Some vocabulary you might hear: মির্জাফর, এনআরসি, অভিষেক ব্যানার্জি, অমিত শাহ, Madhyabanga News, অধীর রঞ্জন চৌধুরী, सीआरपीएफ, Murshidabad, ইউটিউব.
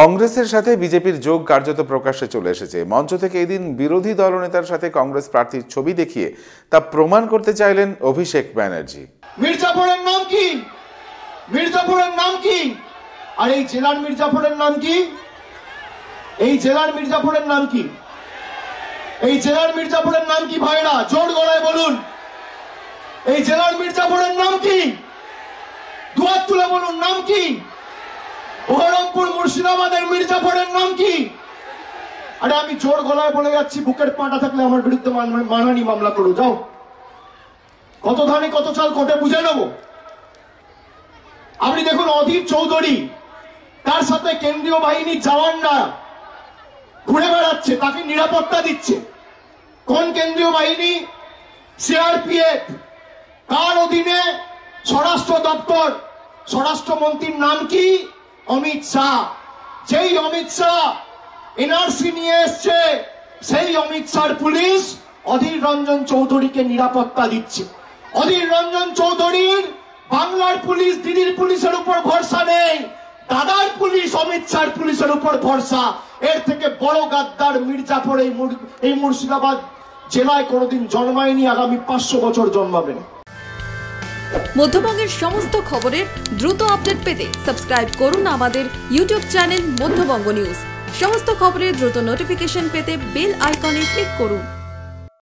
কংগ্রেসের সাথে বিজেপির যোগ কার্যত প্রকাশ্যে চলে এসেছে। মঞ্চ থেকে এদিন বিরোধী দলনেতার সাথে কংগ্রেস প্রার্থীর ছবি দেখিয়ে তা প্রমাণ করতে চাইলেন অভিষেক ব্যানার্জি। মির্জাফরের নাম কি? মির্জাফরের নাম কি? আর এই জেলার মির্জাফরের নাম কি? এই জেলার মির্জাফরের নাম কি? এই জেলার মির্জাফরের নাম কি ভাইরা? জোর গলায় বলুন, এই জেলার মির্জাফরের নাম কি? দুয়ার তুলে বলুন নাম কি? বহরমপুর মুর্শিদাবাদের মির্জাফরের নাম কি? আরে আমি জোর গলায় বলে যাচ্ছি, বুকের পাটা থাকলে আমার বিরুদ্ধে মানহানি মামলা করো, যাও কত ধানে কত চাল কোটে বুঝে নেব। আপনি দেখুন অধীর চৌধুরী, তার সাথে কেন্দ্রীয় বাহিনী জওয়ানরা ঘুরে বেড়াচ্ছে, তাকে নিরাপত্তা দিচ্ছে। কোন কেন্দ্রীয় বাহিনী? सीआरपीएफ। কার অধীনে? স্বরাষ্ট্র দপ্তর। স্বরাষ্ট্রমন্ত্রীর নাম কি? অমিত শাহ। যেই অমিত শাহ এনআরসি নিয়ে এসছে, সেই অমিত শাহর পুলিশ অধীর রঞ্জন চৌধুরীকে নিরাপত্তা দিচ্ছে। অধীর রঞ্জন চৌধুরীর বাংলার পুলিশ দিদির পুলিশের উপর ভরসা নেই, দাদার পুলিশ অমিত শাহর পুলিশের উপর ভরসা। এর থেকে বড় গাদ্দার মির্জাফর এই মুর্শিদাবাদ জেলায় কোনোদিন জন্মায়নি, আগামী 500 বছর জন্মাবে না। মধ্যবঙ্গের সমস্ত খবরের দ্রুত আপডেট পেতে সাবস্ক্রাইব করুন আমাদের ইউটিউব চ্যানেল মধ্যবঙ্গ নিউজ। সমস্ত খবরের দ্রুত নোটিফিকেশন পেতে বেল আইকনে ক্লিক করুন।